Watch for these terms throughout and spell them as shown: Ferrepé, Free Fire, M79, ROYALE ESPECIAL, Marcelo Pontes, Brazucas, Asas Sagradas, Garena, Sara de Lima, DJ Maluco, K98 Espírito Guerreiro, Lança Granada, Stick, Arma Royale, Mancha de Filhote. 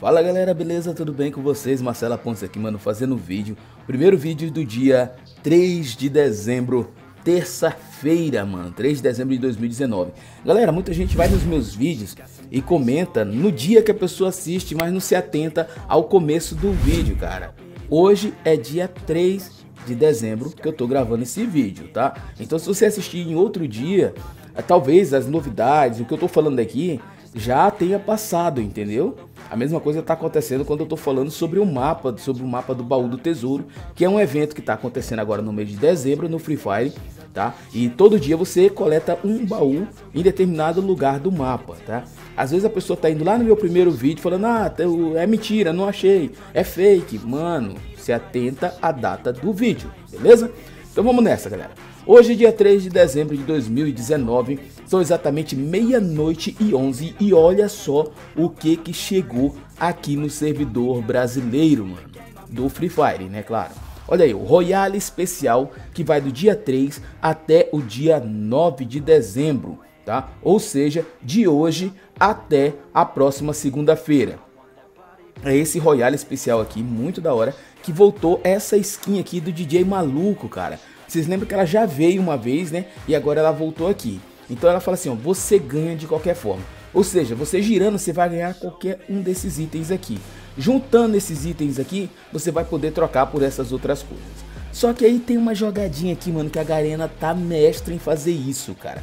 Fala galera, beleza? Tudo bem com vocês? Marcelo Pontes aqui, mano, fazendo vídeo. Primeiro vídeo do dia 3 de dezembro, terça-feira, mano, 3 de dezembro de 2019. Galera, muita gente vai nos meus vídeos e comenta no dia que a pessoa assiste, mas não se atenta ao começo do vídeo, cara. Hoje é dia 3 de dezembro que eu tô gravando esse vídeo, tá? Então se você assistir em outro dia, talvez as novidades, o que eu tô falando aqui, já tenha passado, entendeu? A mesma coisa está acontecendo quando eu estou falando sobre o mapa do baú do tesouro, que é um evento que está acontecendo agora no mês de dezembro no Free Fire, tá? E todo dia você coleta um baú em determinado lugar do mapa, tá? Às vezes a pessoa tá indo lá no meu primeiro vídeo falando, ah, é mentira, não achei, é fake. Mano, se atenta à data do vídeo, beleza? Então vamos nessa, galera. Hoje, dia 3 de dezembro de 2019, são exatamente meia-noite e 11, e olha só o que chegou aqui no servidor brasileiro, mano, do Free Fire, né, claro. Olha aí, o Royale Especial, que vai do dia 3 até o dia 9 de dezembro, tá? Ou seja, de hoje até a próxima segunda-feira. É esse Royale Especial aqui, muito da hora, que voltou essa skin aqui do DJ Maluco, cara. Vocês lembram que ela já veio uma vez, né? E agora ela voltou aqui. Então ela fala assim, ó, você ganha de qualquer forma. Ou seja, você girando, você vai ganhar qualquer um desses itens aqui. Juntando esses itens aqui, você vai poder trocar por essas outras coisas. Só que aí tem uma jogadinha aqui, mano, que a Garena tá mestra em fazer isso, cara.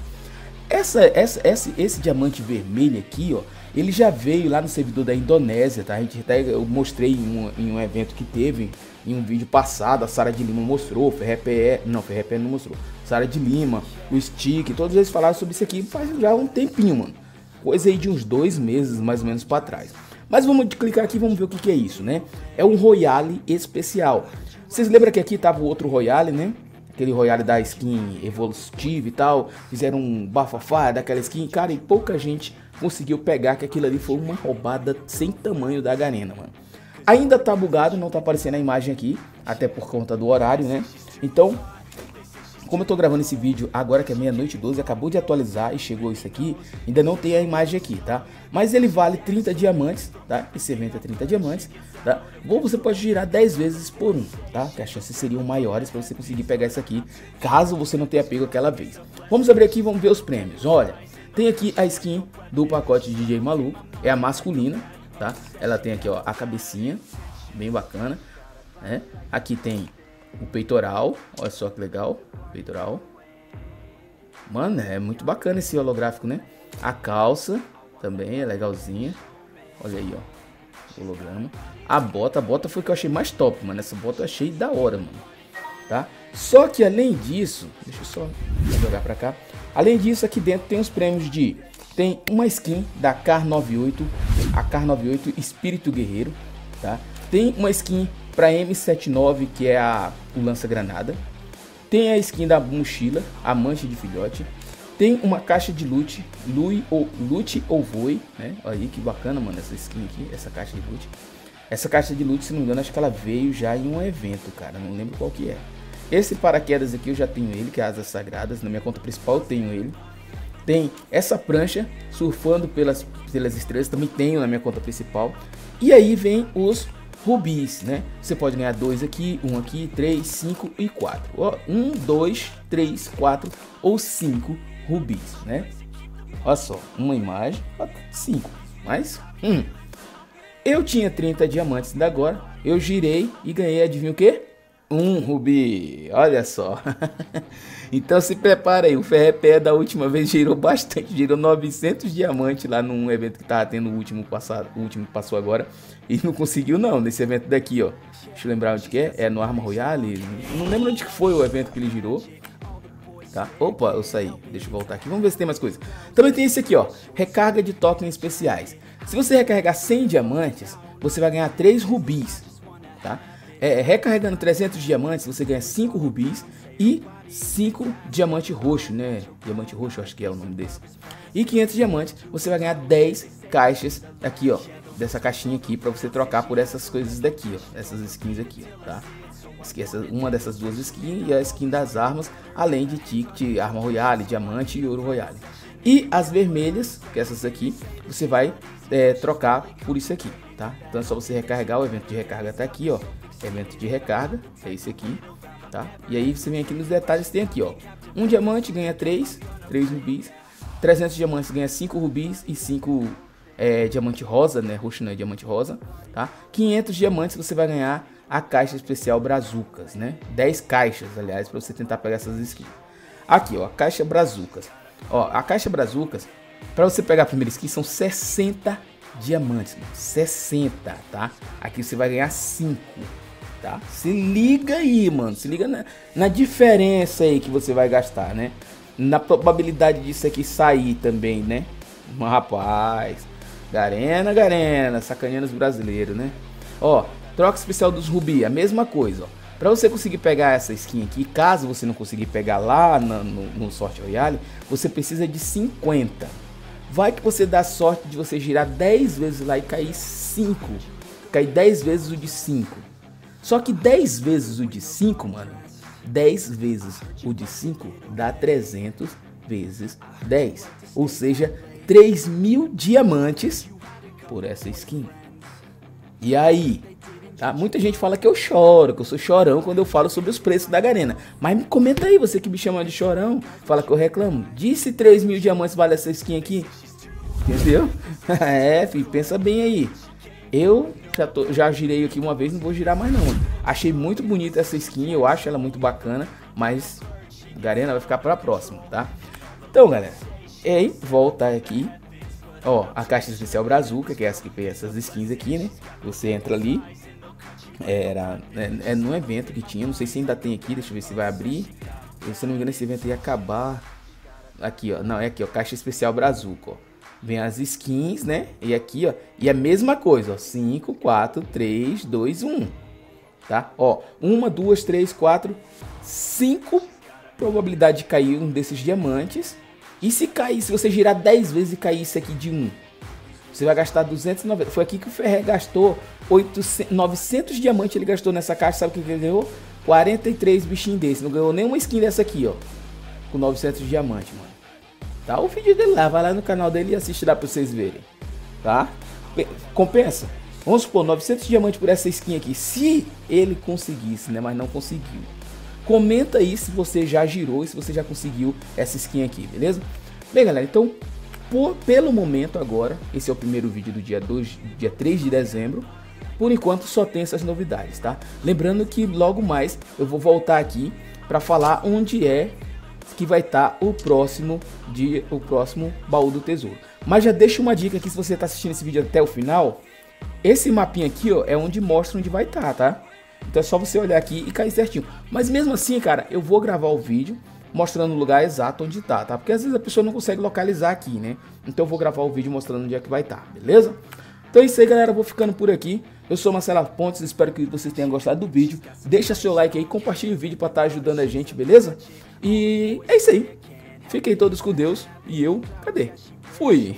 Esse diamante vermelho aqui, ó, ele já veio lá no servidor da Indonésia, tá? A gente até, eu mostrei em um evento que teve, em um vídeo passado, a Sara de Lima mostrou, Ferrepé não mostrou, Sara de Lima, o Stick, todos eles falaram sobre isso aqui faz já um tempinho, mano. Coisa aí de uns 2 meses, mais ou menos, pra trás. Mas vamos clicar aqui, vamos ver o que é isso, né? É um Royale Especial. Vocês lembram que aqui tava o outro Royale, né? Aquele Royale da skin evolutiva e tal, fizeram um bafafá daquela skin, cara, e pouca gente conseguiu pegar que aquilo ali foi uma roubada sem tamanho da Garena, mano. Ainda tá bugado, não tá aparecendo a imagem aqui, até por conta do horário, né? Então, como eu tô gravando esse vídeo agora que é meia-noite 12, acabou de atualizar e chegou isso aqui, ainda não tem a imagem aqui, tá? Mas ele vale 30 diamantes, tá? Esse evento é 30 diamantes. Tá? Ou você pode girar 10 vezes por um, tá? Que as chances seriam maiores para você conseguir pegar isso aqui, caso você não tenha pego aquela vez. Vamos abrir aqui e vamos ver os prêmios. Olha, tem aqui a skin do pacote de DJ Maluco, é a masculina, tá? Ela tem aqui, ó, a cabecinha, bem bacana, né? Aqui tem o peitoral, olha só que legal, peitoral. Mano, é muito bacana esse holográfico, né? A calça também é legalzinha, olha aí, ó. Holograma. A bota foi que eu achei mais top, mano. Essa bota eu achei da hora, mano. Tá? Só que além disso, deixa eu só jogar pra cá. Além disso, aqui dentro tem os prêmios de... Tem uma skin da K98, a K98 Espírito Guerreiro, tá? Tem uma skin pra M79, que é o Lança Granada. Tem a skin da mochila, a Mancha de Filhote. Tem uma caixa de loot ou voe, né? Olha aí que bacana, mano, essa skin aqui, essa caixa de loot. Essa caixa de loot, se não me engano, acho que ela veio já em um evento, cara, não lembro qual que é. Esse paraquedas aqui eu já tenho ele, que é Asas Sagradas, na minha conta principal eu tenho ele. Tem essa prancha, surfando pelas estrelas, também tenho na minha conta principal. E aí vem os rubis, né? Você pode ganhar 2 aqui, 1 aqui, 3, 5 e 4. Ó, 1, 2, 3, 4 ou 5 rubis, né? Olha só, uma imagem, 5, mais 1. Eu tinha 30 diamantes ainda agora, eu girei e ganhei, adivinha o que? 1 rubi, olha só. Então se prepara aí, o Ferrepé da última vez girou bastante, girou 900 diamantes lá num evento que tava tendo o último que passou agora, e não conseguiu não, nesse evento daqui, ó. Deixa eu lembrar onde que é, é no Arma Royale, não lembro onde que foi o evento que ele girou. Tá? Opa, eu saí, deixa eu voltar aqui, vamos ver se tem mais coisa. Também tem esse aqui, ó, recarga de tokens especiais. Se você recarregar 100 diamantes, você vai ganhar 3 rubis, tá? Recarregando 300 diamantes, você ganha 5 rubis e 5 diamante roxo, né? Diamante roxo, acho que é o nome desse. E 500 diamantes, você vai ganhar 10 caixas aqui, ó, dessa caixinha aqui, pra você trocar por essas coisas daqui, ó, essas skins aqui, tá? Esqueça uma dessas duas skins e a skin das armas, além de ticket, Arma Royale, diamante e ouro royale. E as vermelhas, que essas aqui, você vai trocar por isso aqui, tá? Então é só você recarregar, o evento de recarga tá aqui, ó. Evento de recarga, é esse aqui, tá? E aí você vem aqui nos detalhes, tem aqui, ó. 1 diamante ganha 3 rubis. 300 diamantes ganha 5 rubis e 5 diamante rosa, né? Roxo não é diamante rosa, tá? 500 diamantes você vai ganhar a caixa especial Brazucas, né? 10 caixas, aliás, para você tentar pegar essas skins. Aqui, ó, a caixa Brazucas. Ó, a caixa Brazucas, para você pegar a primeira skin, são 60 diamantes, mano. 60, tá? Aqui você vai ganhar 5, tá? Se liga aí, mano. Se liga na diferença aí que você vai gastar, né? Na probabilidade disso aqui sair também, né? Mas, rapaz, Garena, sacaneando os brasileiros, né? Ó, troca especial dos rubi, a mesma coisa, ó. Pra você conseguir pegar essa skin aqui, caso você não conseguir pegar lá no Sorte Royale, você precisa de 50. Vai que você dá sorte de você girar 10 vezes lá e cair 5. Cair 10 vezes o de 5. Só que 10 vezes o de 5, mano, 10 vezes o de 5 dá 300 vezes 10. Ou seja, 3 mil diamantes por essa skin. E aí, tá? Muita gente fala que eu choro, que eu sou chorão quando eu falo sobre os preços da Garena. Mas comenta aí, você que me chama de chorão, fala que eu reclamo. Disse 3 mil diamantes vale essa skin aqui? Entendeu? É, filho, pensa bem aí. Eu já girei aqui uma vez, não vou girar mais não. Achei muito bonita essa skin, eu acho ela muito bacana, mas Garena vai ficar para a próxima, tá? Então, galera, e aí, volta aqui. Ó, a caixa especial Brazuca, que é essa que tem essas skins aqui, né? Você entra ali. É num evento que tinha, não sei se ainda tem aqui, deixa eu ver se vai abrir. Eu, se não me engano, esse evento ia acabar. Aqui, ó, não, é aqui, ó, caixa especial Brazuca, ó. Vem as skins, né? E aqui, ó, e a mesma coisa, ó, 5, 4, 3, 2, 1. Tá? Ó, 1, 2, 3, 4, 5 probabilidade de cair um desses diamantes. E se cair, se você girar 10 vezes e cair isso aqui de 1, você vai gastar 290. Foi aqui que o Ferré gastou 900 diamantes. Ele gastou nessa caixa. Sabe o que ele ganhou? 43 bichinhos desse. Não ganhou nenhuma skin dessa aqui, ó. Com 900 diamantes, mano. Tá? O vídeo dele lá. Vai lá no canal dele e assiste lá pra vocês verem. Tá? Compensa. Vamos supor, 900 diamantes por essa skin aqui. Se ele conseguisse, né? Mas não conseguiu. Comenta aí se você já girou e se você já conseguiu essa skin aqui, beleza? Bem, galera, então... Pelo momento agora, esse é o primeiro vídeo do dia 3 de dezembro. Por enquanto só tem essas novidades, tá? Lembrando que logo mais eu vou voltar aqui para falar onde é que vai estar o próximo baú do tesouro. Mas já deixa uma dica aqui, se você tá assistindo esse vídeo até o final, esse mapinha aqui, ó, é onde mostra onde vai estar, tá? Então é só você olhar aqui e cair certinho. Mas mesmo assim, cara, eu vou gravar o vídeo mostrando o lugar exato onde tá, tá? Porque às vezes a pessoa não consegue localizar aqui, né? Então eu vou gravar o vídeo mostrando onde é que vai estar, beleza? Então é isso aí, galera. Eu vou ficando por aqui. Eu sou Marcelo Pontes. Espero que vocês tenham gostado do vídeo. Deixa seu like aí, compartilha o vídeo pra estar ajudando a gente, beleza? E é isso aí. Fiquem todos com Deus. E eu, cadê? Fui!